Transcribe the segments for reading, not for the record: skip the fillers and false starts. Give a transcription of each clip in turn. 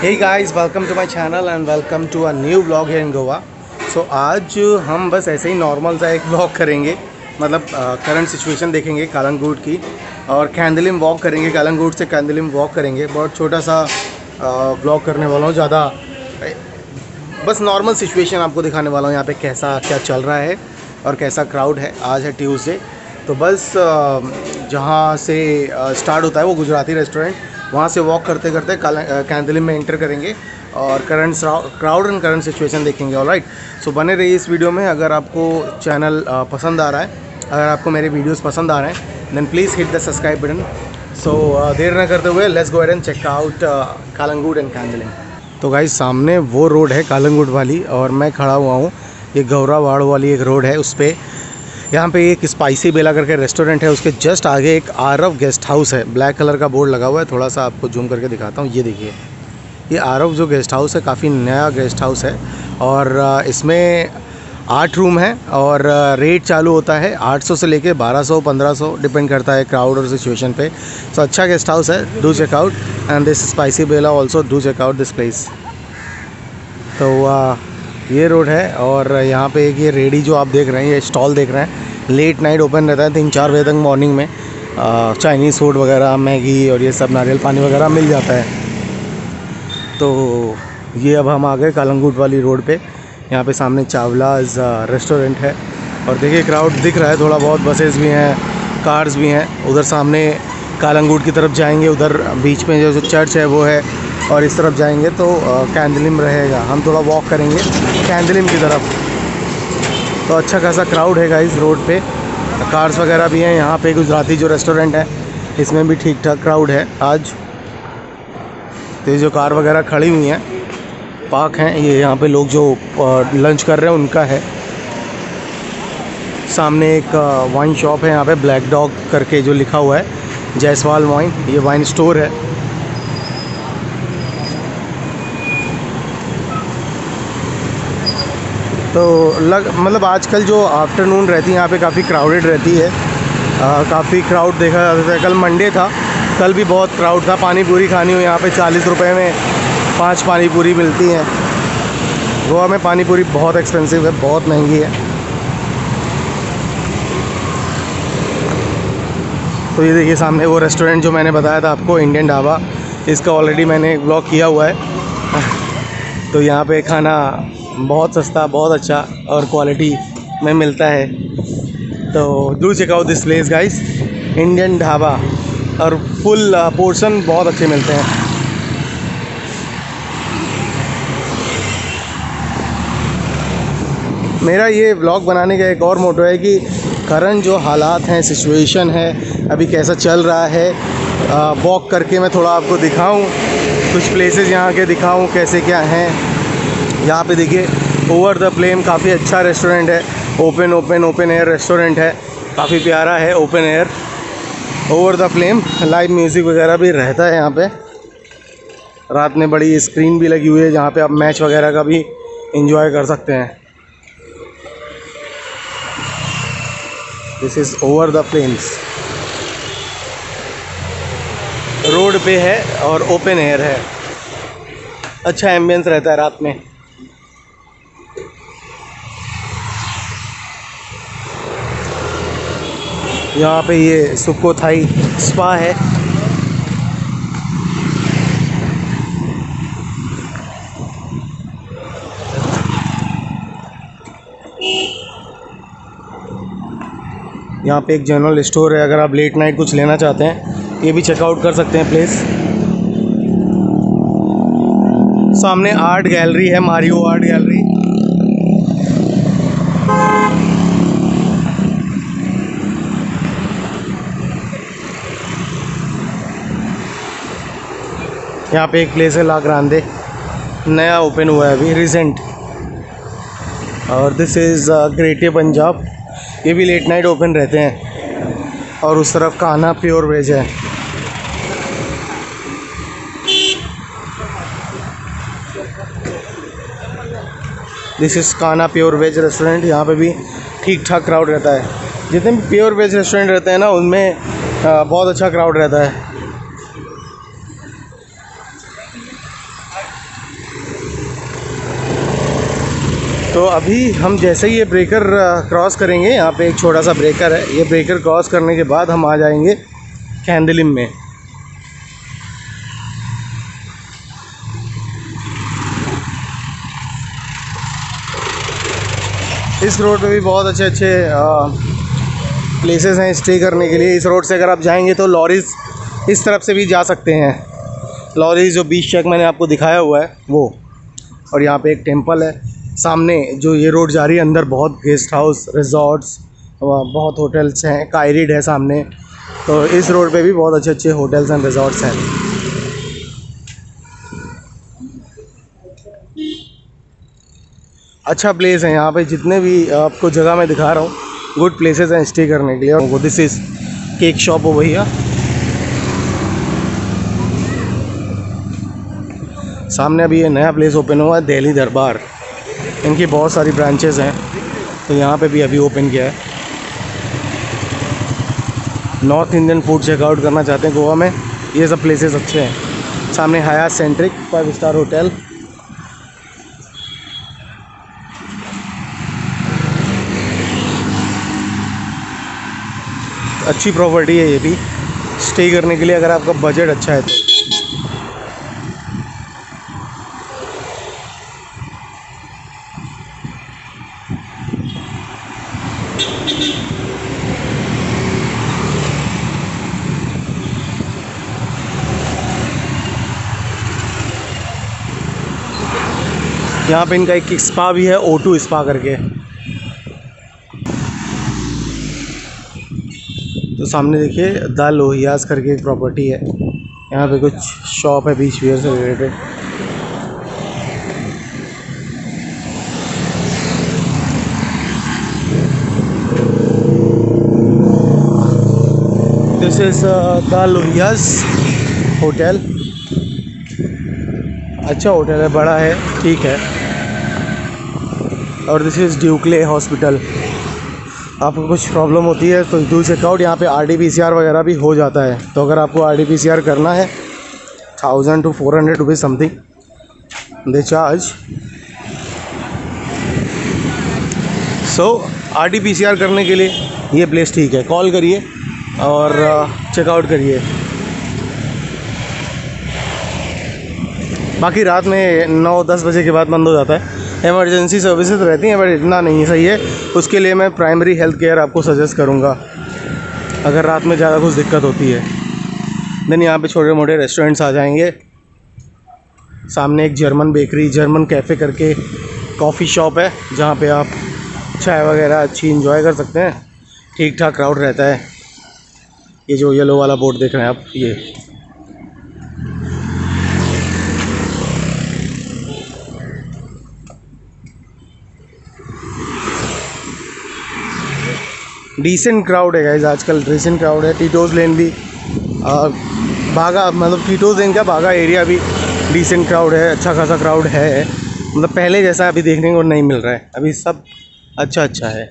Hey guys, welcome to my channel and welcome to a new vlog here in Goa. सो आज हम बस ऐसे ही normal सा एक व्लॉग करेंगे, मतलब करंट सिचुएशन देखेंगे कालंगूट की और कैंदोलिम वॉक करेंगे, कालंगूट से कैंदोलिम वॉक करेंगे। बहुत छोटा सा व्लॉग करने वाला हूँ, ज़्यादा बस नॉर्मल सिचुएशन आपको दिखाने वाला हूँ यहाँ पे कैसा क्या चल रहा है और कैसा क्राउड है। आज है ट्यूसडे, तो बस जहाँ से स्टार्ट होता है वो गुजराती रेस्टोरेंट, वहाँ से वॉक करते करते कैंदोलिम में एंटर करेंगे और current crowd and current situation देखेंगे। ऑलराइट, सो बने रहिए इस वीडियो में। अगर आपको चैनल पसंद आ रहा है, अगर आपको मेरे वीडियोस पसंद आ रहे हैं, then please hit the subscribe button. So देर ना करते हुए let's go and check out Calangute and Candolim. तो गाइस, सामने वो रोड है कालंगूट वाली और मैं खड़ा हुआ हूँ, ये गौरावाड़ वाली एक रोड है, उस पर यहाँ पे एक स्पाइसी बेला करके रेस्टोरेंट है, उसके जस्ट आगे एक आरव गेस्ट हाउस है, ब्लैक कलर का बोर्ड लगा हुआ है। थोड़ा सा आपको जूम करके दिखाता हूँ, ये देखिए, ये आरव जो गेस्ट हाउस है काफ़ी नया गेस्ट हाउस है और इसमें 8 रूम हैं और रेट चालू होता है 800 से लेके 1200 1500, डिपेंड करता है क्राउड और सिचुएशन पे। सो अच्छा गेस्ट हाउस है, do check out and this spicy Bella also, do check out this place. तो ये रोड है और यहाँ पे एक ये रेडी जो आप देख रहे हैं, ये स्टॉल देख रहे हैं, लेट नाइट ओपन रहता है 3-4 बजे तक मॉर्निंग में। चाइनीज़ फूड वगैरह, मैगी और ये सब, नारियल पानी वगैरह मिल जाता है। तो ये अब हम आ गए कालंगूट वाली रोड पे, यहाँ पे सामने चावलाज रेस्टोरेंट है और देखिए क्राउड दिख रहा है थोड़ा बहुत, बसेस भी हैं, कार्स भी हैं। उधर सामने कालंगूट की तरफ जाएंगे, उधर बीच में जो चर्च है वो है और इस तरफ जाएंगे तो कैंदोलिम रहेगा। हम थोड़ा वॉक करेंगे कैंदोलिम की तरफ। तो अच्छा खासा क्राउड है गाइस रोड पे, कार्स वगैरह भी हैं। यहाँ पर गुजराती जो रेस्टोरेंट है इसमें भी ठीक ठाक क्राउड है आज। तो ये जो कार वगैरह खड़ी हुई हैं पार्क हैं, ये यहाँ पे लोग जो लंच कर रहे हैं उनका है। सामने एक वाइन शॉप है यहाँ पे, ब्लैक डॉग करके जो लिखा हुआ है, जायसवाल वाइन, ये वाइन स्टोर है। तो मतलब आजकल जो आफ्टरनून रहती है यहाँ पे काफ़ी क्राउडेड रहती है, काफ़ी क्राउड देखा जाता है। कल मंडे था, कल भी बहुत क्राउड था। पानी पूरी खानी हो यहाँ पे 40 रुपये में 5 पानी पूरी मिलती हैं। गोवा में पानी पूरी बहुत एक्सपेंसिव है, बहुत महंगी है। तो ये देखिए सामने वो रेस्टोरेंट जो मैंने बताया था आपको, इंडियन ढाबा, इसका ऑलरेडी मैंने एक ब्लॉग किया हुआ है। तो यहाँ पे खाना बहुत सस्ता, बहुत अच्छा और क्वालिटी में मिलता है। तो do check out this place guys, Indian dhaba, और फुल पोर्शन बहुत अच्छे मिलते हैं। मेरा ये व्लॉग बनाने का एक और मोटो है कि करंट जो हालात हैं, सिचुएशन है अभी कैसा चल रहा है, वॉक करके मैं थोड़ा आपको दिखाऊं, कुछ प्लेसेस यहाँ के दिखाऊं कैसे क्या हैं। यहाँ पे देखिए ओवर द फ्लेम, काफ़ी अच्छा रेस्टोरेंट है, ओपन एयर रेस्टोरेंट है, काफ़ी प्यारा है open air. Over the flame, live music वगैरह भी रहता है यहाँ पे। रात में बड़ी स्क्रीन भी लगी हुई है जहाँ पे आप मैच वगैरह का भी एंजॉय कर सकते हैं। This is over the flames, road पे है और ओपन एयर है, अच्छा एम्बियंस रहता है रात में। यहाँ पे ये सुकोथाई स्पा है। यहाँ पे एक जनरल स्टोर है, अगर आप लेट नाइट कुछ लेना चाहते हैं ये भी चेकआउट कर सकते हैं प्लेस। सामने आर्ट गैलरी है, मारियो आर्ट गैलरी। यहाँ पे एक प्लेस है लाख रांधे, नया ओपन हुआ है अभी रिसेंट। और दिस इज़ ग्रेटे पंजाब, ये भी लेट नाइट ओपन रहते हैं। और उस तरफ काना प्योर वेज है। This is Kana pure veg restaurant, यहाँ पे भी ठीक ठाक क्राउड रहता है। जितने भी प्योर वेज रेस्टोरेंट रहते हैं ना, उनमें बहुत अच्छा क्राउड रहता है। तो अभी हम जैसे ही ये ब्रेकर क्रॉस करेंगे, यहाँ पे एक छोटा सा ब्रेकर है, ये ब्रेकर क्रॉस करने के बाद हम आ जाएंगे कैंदलिम में। इस रोड पे भी बहुत अच्छे अच्छे प्लेसेस हैं स्टे करने के लिए। इस रोड से अगर आप जाएंगे तो लॉरीज इस तरफ से भी जा सकते हैं, लॉरीज जो बीच तक मैंने आपको दिखाया हुआ है वो। और यहाँ पे एक टेंपल है सामने, जो ये रोड जा रही है अंदर बहुत गेस्ट हाउस, रिजॉर्ट्स, बहुत होटल्स हैं, कायरिड है सामने। तो इस रोड पे भी बहुत अच्छे अच्छे होटल्स एंड रिजॉर्ट्स हैं। अच्छा प्लेस है, यहाँ पे जितने भी आपको जगह मैं दिखा रहा हूँ गुड प्लेसेस हैं स्टे करने के लिए। और दिस इज़ केक शॉप हो भैया, सामने अभी ये नया प्लेस ओपन हुआ है दिल्ली दरबार, इनकी बहुत सारी ब्रांचेस हैं, तो यहाँ पे भी अभी ओपन किया है। नॉर्थ इंडियन फूड चेकआउट करना चाहते हैं गोवा में, ये सब प्लेसेस अच्छे हैं। सामने हयात सेंट्रिक 5 स्टार होटल, अच्छी प्रॉपर्टी है ये भी स्टे करने के लिए अगर आपका बजट अच्छा है तो। यहाँ पे इनका एक स्पा भी है, ओटू स्पा करके। तो सामने देखिए दा लोहियास करके एक प्रॉपर्टी है, यहाँ पे कुछ शॉप है बीच वियर से related. This is the Lohias hotel, अच्छा होटल है, बड़ा है, ठीक है। और दिस इज़ ड्यूकले हॉस्पिटल, आपको कुछ प्रॉब्लम होती है तो डू चेकआउट, यहाँ पे RT-PCR वगैरह भी हो जाता है। तो अगर आपको RT-PCR करना है 1000 to 400 rupees something they charge. So RT-PCR करने के लिए ये प्लेस ठीक है, कॉल करिए और चेकआउट करिए। बाकी रात में 9-10 बजे के बाद बंद हो जाता है, इमरजेंसी सर्विसेज रहती हैं बट इतना नहीं सही है, उसके लिए मैं प्राइमरी हेल्थ केयर आपको सजेस्ट करूंगा अगर रात में ज़्यादा कुछ दिक्कत होती है। देन यहाँ पे छोटे मोटे रेस्टोरेंट्स आ जाएंगे। सामने एक जर्मन बेकरी, जर्मन कैफ़े करके कॉफ़ी शॉप है, जहाँ पर आप चाय वगैरह अच्छी इंजॉय कर सकते हैं, ठीक ठाक क्राउड रहता है। ये जो येलो वाला बोर्ड देख रहे हैं आप, ये डिसेंट क्राउड है गाइस, आजकल डिसेंट क्राउड है। टीटोज़ लेन भी बागा, मतलब टीटोज़ लेन का बागा एरिया भी डिसेंट क्राउड है, अच्छा खासा क्राउड है, मतलब पहले जैसा अभी देखने को नहीं मिल रहा है, अभी सब अच्छा अच्छा है।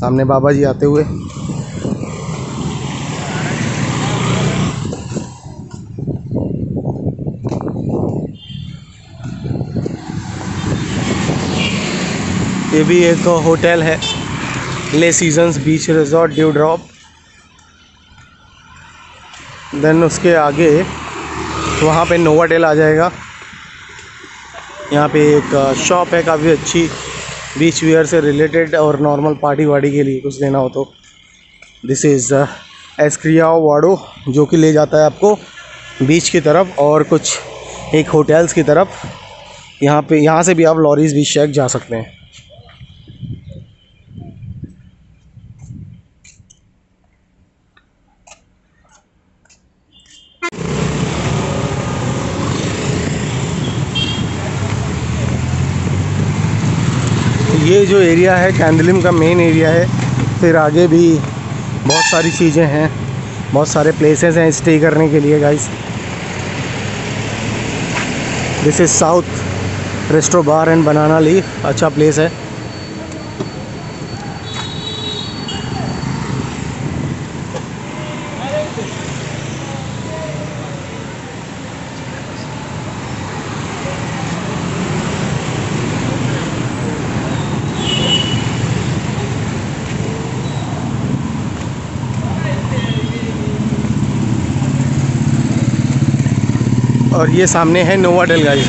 सामने बाबा जी आते हुए, ये भी एक होटल है ले seasons beach resort dew drop. Then उसके आगे वहाँ पे नोवा डेल आ जाएगा, यहाँ पे एक शॉप है काफ़ी अच्छी बीच वियर से रिलेटेड और नॉर्मल पार्टी वार्टी के लिए कुछ लेना हो तो। दिस इज़ एस्क्रियाओ वाडो, जो कि ले जाता है आपको बीच की तरफ और कुछ एक होटल्स की तरफ। यहाँ पे यहाँ से भी आप लॉरीज बीच शेक जा सकते हैं। ये जो एरिया है कैंदलिम का मेन एरिया है, फिर आगे भी बहुत सारी चीज़ें हैं, बहुत सारे प्लेसेस हैं स्टे करने के लिए guys. This is south resto bar and बनाना ली, अच्छा प्लेस है। और ये सामने है नोवा डेल गाइस,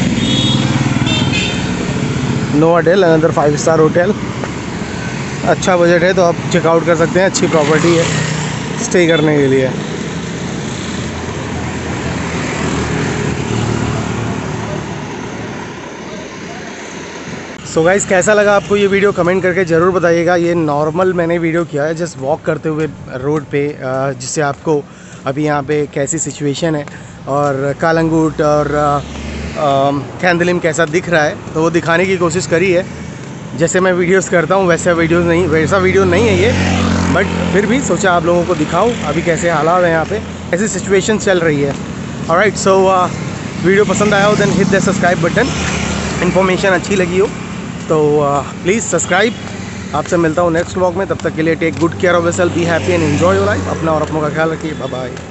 नोवा डेल अनदर 5 स्टार होटल। अच्छा बजट है तो आप चेकआउट कर सकते हैं, अच्छी प्रॉपर्टी है स्टे करने के लिए। सो गाइस कैसा लगा आपको ये वीडियो कमेंट करके ज़रूर बताइएगा। ये नॉर्मल मैंने वीडियो किया है जस्ट वॉक करते हुए रोड पे, जिससे आपको अभी यहाँ पे कैसी सिचुएशन है और कालंगूट और कैंदलिम कैसा दिख रहा है तो वो दिखाने की कोशिश करी है। जैसे मैं वीडियोस करता हूँ वैसा वीडियो नहीं है ये, बट फिर भी सोचा आप लोगों को दिखाऊँ अभी कैसे हालात है यहाँ पे, कैसी सिचुएशन चल रही है। ऑलराइट, सो वीडियो पसंद आया हो then hit the subscribe button. Information अच्छी लगी हो तो प्लीज़ सब्सक्राइब। आपसे मिलता हूँ नेक्स्ट व्लॉग में, तब तक के लिए take good care of yourself, be happy and enjoy your life. अपना और अपनों का ख्याल रखिए। Bye bye.